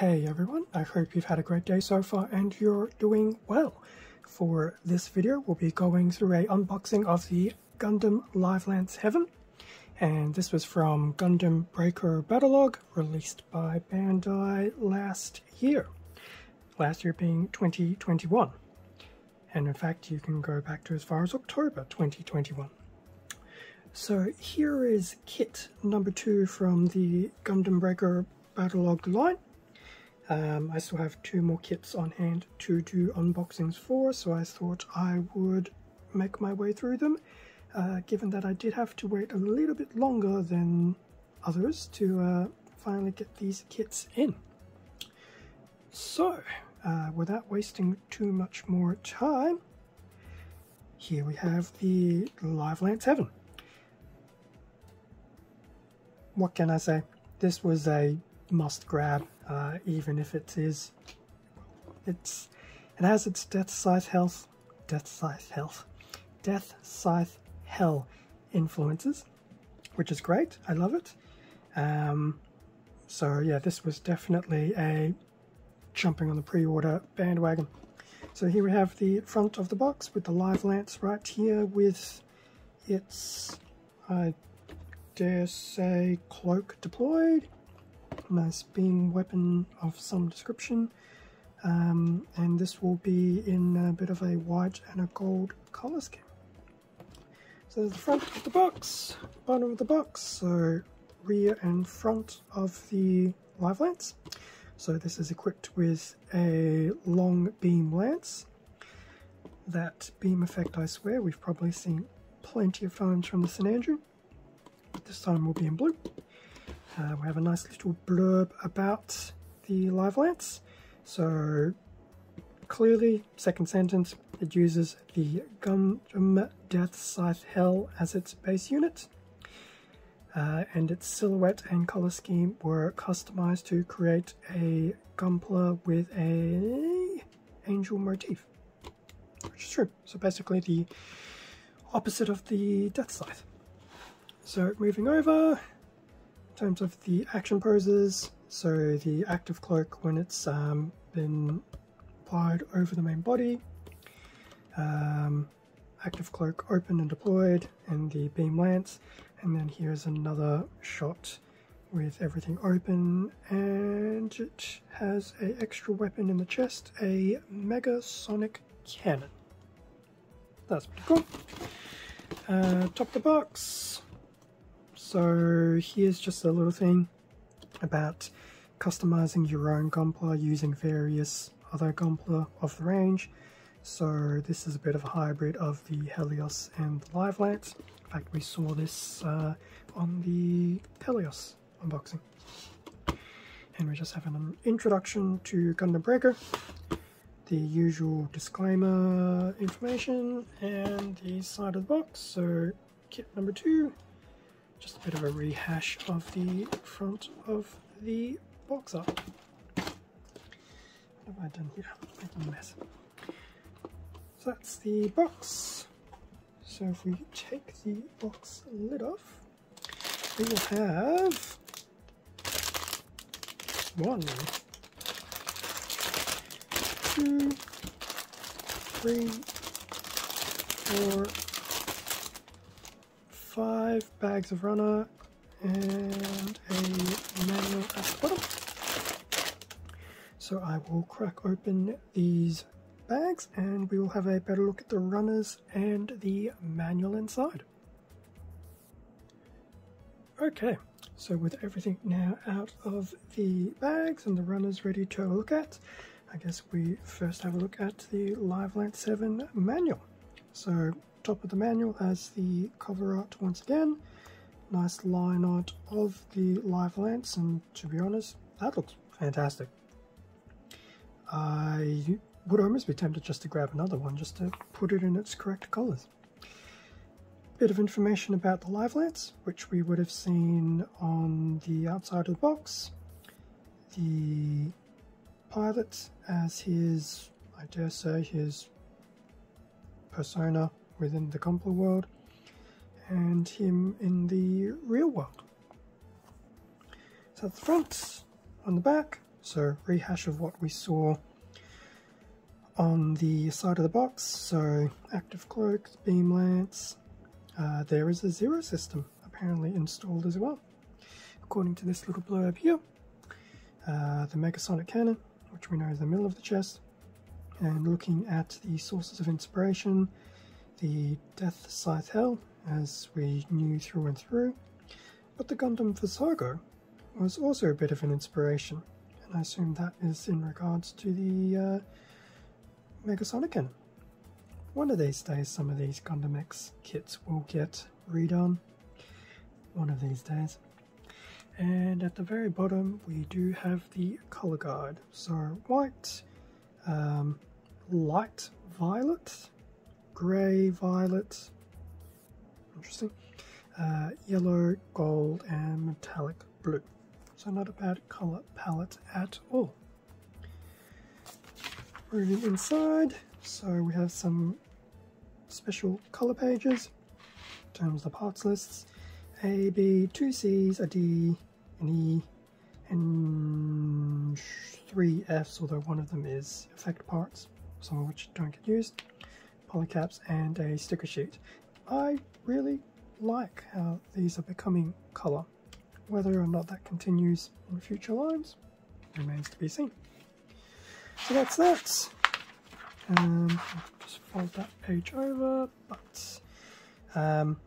Hey everyone, I hope you've had a great day so far and you're doing well. For this video, we'll be going through an unboxing of the Gundam Livelance Heaven. And this was from Gundam Breaker Battlogue, released by Bandai last year. Last year being 2021. And in fact, you can go back to as far as October 2021. So here is kit number 2 from the Gundam Breaker Battlogue line. I still have 2 more kits on hand to do unboxings for, so I thought I would make my way through them, given that I did have to wait a little bit longer than others to finally get these kits in. So, without wasting too much more time, here we have the Livelance Heaven. What can I say? This was a must grab, even if it is, it has its Deathscythe Hell influences, which is great. I love it. So yeah, this was definitely a jumping on the pre-order bandwagon. So here we have the front of the box with the Livelance right here with its, I dare say, cloak deployed. Nice beam weapon of some description, and this will be in a bit of a white and a gold colour scheme. So the front of the box, bottom of the box, so rear and front of the Livelance. So this is equipped with a long beam lance. That beam effect, I swear, we've probably seen plenty of times from the St Andrew, but this time we'll be in blue. We have a nice little blurb about the Livelance. So clearly, second sentence, it uses the Gundam Deathscythe Hell as its base unit, and its silhouette and color scheme were customized to create a Gunpla with a angel motif, which is true. So basically, the opposite of the Deathscythe. So moving over. In terms of the action poses, so the active cloak when it's been applied over the main body, active cloak open and deployed, and the beam lance, and then here's another shot with everything open, and it has an extra weapon in the chest, a Megasonic cannon. That's pretty cool. Top of the box. So here's just a little thing about customizing your own Gunpla using various other Gunpla of the range. So this is a bit of a hybrid of the Helios and the Livelance. In fact, we saw this on the Helios unboxing. And we just have an introduction to Gundam Breaker, the usual disclaimer information, and the side of the box. So kit number 2. Just a bit of a rehash of the front of the box art. What have I done here? Making a mess. So that's the box. So if we take the box lid off, we will have 1, 2, 3, 4, 5 bags of runner and a manual at the bottom. So I will crack open these bags and we will have a better look at the runners and the manual inside. Okay, so with everything now out of the bags and the runners ready to have a look at, I guess we first have a look at the Livelance Heaven manual. So top of the manual has the cover art once again, nice line art of the Livelance, and to be honest, that looks fantastic. I would almost be tempted just to grab another one just to put it in its correct colours. Bit of information about the Livelance, which we would have seen on the outside of the box. The pilot as his, I dare say, his persona within the Gunpla world, and him in the real world. So at the front, on the back, So rehash of what we saw on the side of the box. So active cloaks, beam lance. There is a zero system apparently installed as well, according to this little blurb here. The Megasonic cannon, which we know is the middle of the chest, and looking at the sources of inspiration, the Deathscythe Hell, as we knew through and through, but the Gundam Versago was also a bit of an inspiration, and I assume that is in regards to the Megasonic cannon. One of these days some of these Gundam X kits will get redone, one of these days. And at the very bottom we do have the colour guard, so white, light violet, grey violet, interesting, yellow, gold and metallic blue. So not a bad colour palette at all. Moving inside, so we have some special colour pages in terms of the parts lists. A, B, two C's, a D, an E, and three F's, although one of them is effect parts, some of which don't get used, polycaps, and a sticker sheet. I really like how these are becoming colour. Whether or not that continues in future lines remains to be seen. So that's that. I'll just fold that page over, but...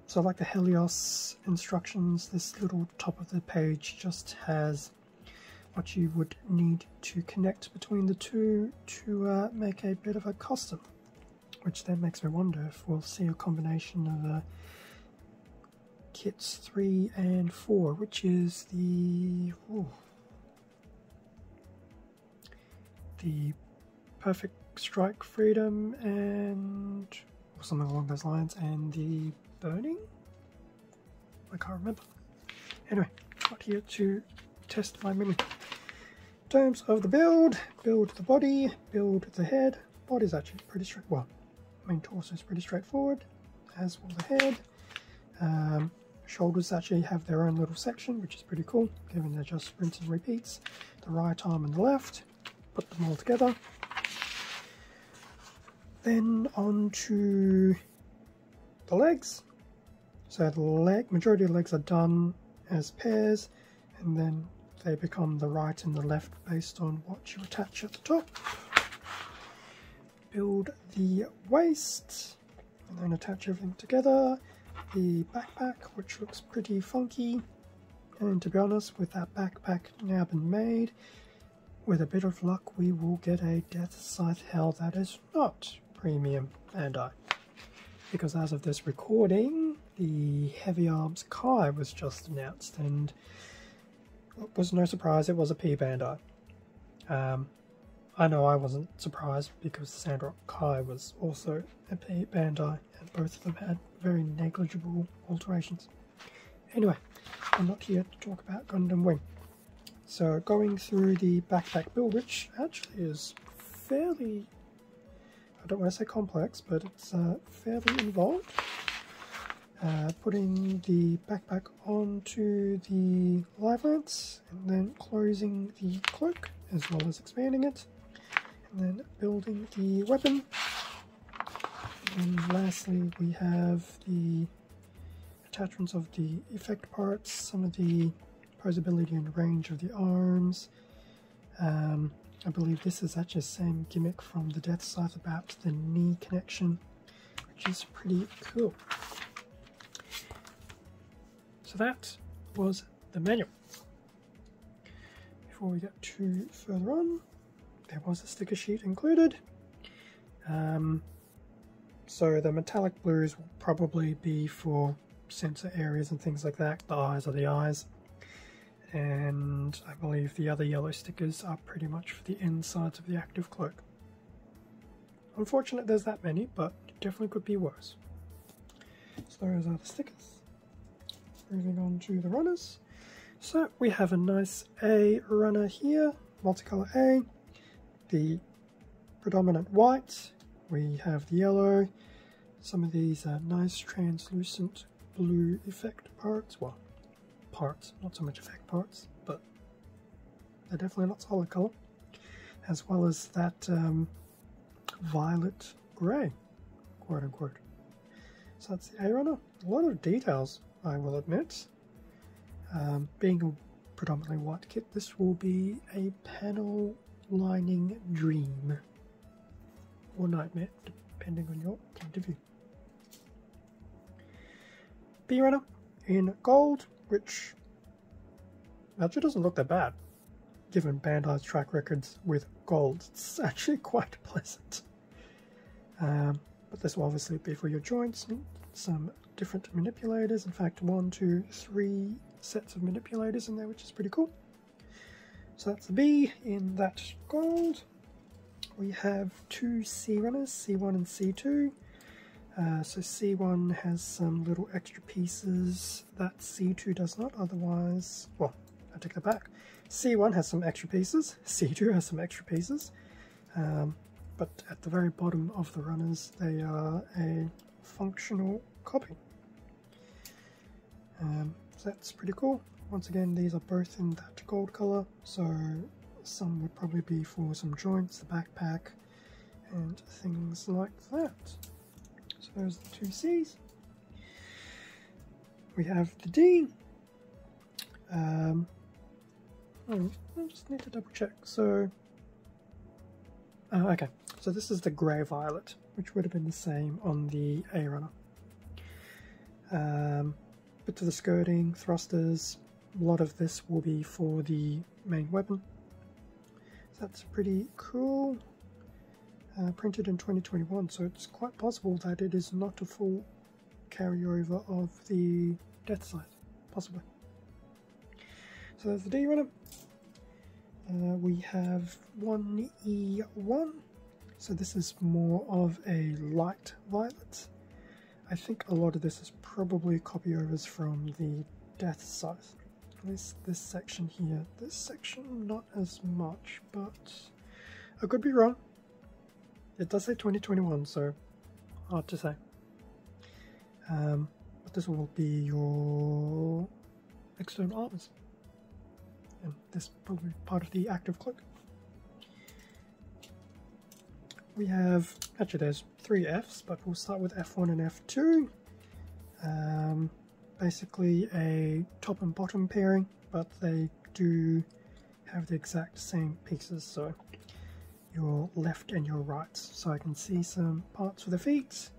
so like the Helios instructions, this little top of the page just has what you would need to connect between the two to make a bit of a custom, which then makes me wonder if we'll see a combination of kits 3 and 4, which is the Perfect Strike Freedom and... something along those lines, and the burning? I can't remember. Anyway, not here to test my memory. In terms of the build the body, build the head. Body's actually pretty straightforward. Well, main torso is pretty straightforward, as will the head. Shoulders actually have their own little section, which is pretty cool, given they're just sprints and repeats. The right arm and the left, put them all together. Then on to the legs. So the majority of the legs are done as pairs, and then they become the right and the left based on what you attach at the top. Build the waist, and then attach everything together. The backpack, which looks pretty funky. And to be honest, with that backpack now been made, with a bit of luck we will get a Deathscythe Hell that is not premium Bandai, because as of this recording the Heavy Arms Kai was just announced, and it was no surprise it was a P-Bandai. I know I wasn't surprised because Sandrock Kai was also a P-Bandai, and both of them had very negligible alterations. Anyway, I'm not here to talk about Gundam Wing. So going through the backpack build, which actually is fairly... I don't want to say complex, but it's fairly involved. Putting the backpack onto the Livelance, and then closing the cloak as well as expanding it, and then building the weapon. And lastly we have the attachments of the effect parts, some of the posability and range of the arms. I believe this is actually the same gimmick from the Deathscythe about the knee connection, which is pretty cool. So that was the manual. Before we get too further on, there was a sticker sheet included. So the metallic blues will probably be for sensor areas and things like that. The eyes are the eyes. And I believe the other yellow stickers are pretty much for the insides of the active cloak. Unfortunate there's that many, but it definitely could be worse. So those are the stickers. Moving on to the runners. So we have a nice A runner here, multicolour A, the predominant white, we have the yellow, some of these are nice translucent blue effect parts, well, not so much effect parts, but They're definitely a lot solid colour, as well as that violet grey, quote unquote. So that's the A-Runner. A lot of details, I will admit. Being a predominantly white kit, this will be a panel lining dream or nightmare, depending on your point of view. B-Runner in gold, which actually doesn't look that bad, given Bandai's track records with gold. It's actually quite pleasant. But this will obviously be for your joints and some different manipulators. In fact, 1, 2, 3 sets of manipulators in there, which is pretty cool. So that's the B in that gold. We have 2 C-Runners, C1 and C2. So C1 has some little extra pieces that C2 does not, otherwise, well, I take that back. C1 has some extra pieces, C2 has some extra pieces, but at the very bottom of the runners they are a functional copy. So that's pretty cool. Once again, these are both in that gold colour, so some would probably be for some joints, the backpack, and things like that. So those are the 2 C's. We have the D. I just need to double check. So, okay. So this is the grey violet, which would have been the same on the A-Runner. Bits of the skirting, thrusters. A lot of this will be for the main weapon. So that's pretty cool. Printed in 2021, so it's quite possible that it is not a full carryover of the Deathscythe, possibly. So there's the D-Runner. We have 1E1, so this is more of a light violet. I think a lot of this is probably copyovers from the Deathscythe. At least this section here. This section not as much, but I could be wrong. It does say 2021, so hard to say. But this will be your external armors. And this probably part of the active cloak. We have, actually there's 3 Fs, but we'll start with F1 and F2. Basically a top and bottom pairing, but they do have the exact same pieces, so your left and your right. So I can see some parts for the feet,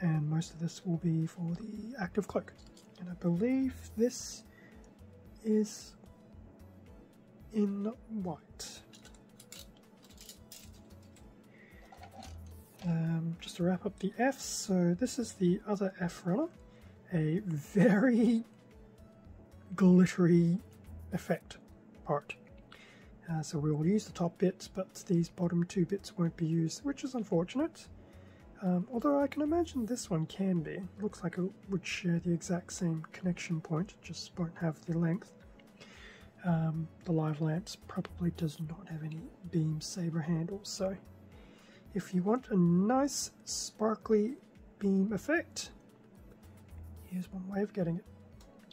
and most of this will be for the active cloak. And I believe this is in white. Just to wrap up the F's, so this is the other F runner, a very glittery effect part. So we will use the top bits, but these bottom 2 bits won't be used, which is unfortunate. Although I can imagine this one can be. It looks like it would share the exact same connection point, just won't have the length. The live lamps probably does not have any beam saber handles, so if you want a nice sparkly beam effect, here's one way of getting it.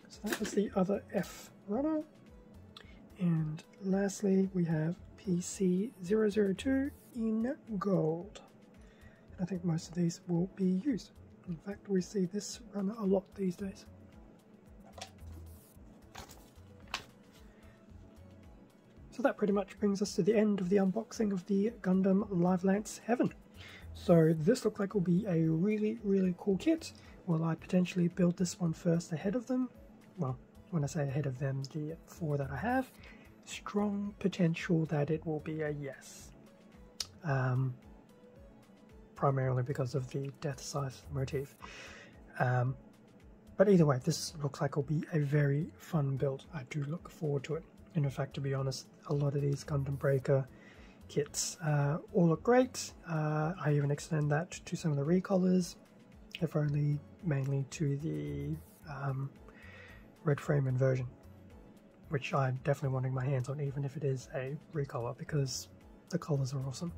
So that was the other F runner. And lastly, we have PC002 in gold. And I think most of these will be used. In fact, we see this runner a lot these days. So that pretty much brings us to the end of the unboxing of the Gundam Livelance Heaven. So this looked like it will be a really, really cool kit. Will I potentially build this one first ahead of them? Well, when I say ahead of them, the 4 that I have, strong potential that it will be a yes. Primarily because of the Deathscythe motif. But either way, this looks like it'll be a very fun build. I do look forward to it. And in fact, to be honest, a lot of these Gundam Breaker kits all look great. I even extend that to some of the recolors, if only mainly to the Red Frame Inversion, which I'm definitely wanting my hands on, even if it is a recolor, because the colors are awesome.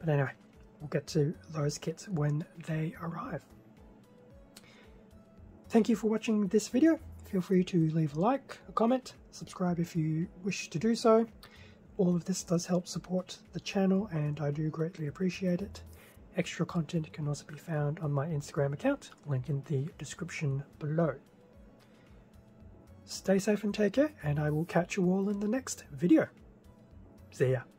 But anyway, we'll get to those kits when they arrive. Thank you for watching this video. feel free to leave a like, a comment, subscribe if you wish to do so. All of this does help support the channel and I do greatly appreciate it. Extra content can also be found on my Instagram account, link in the description below. Stay safe and take care, and I will catch you all in the next video. See ya.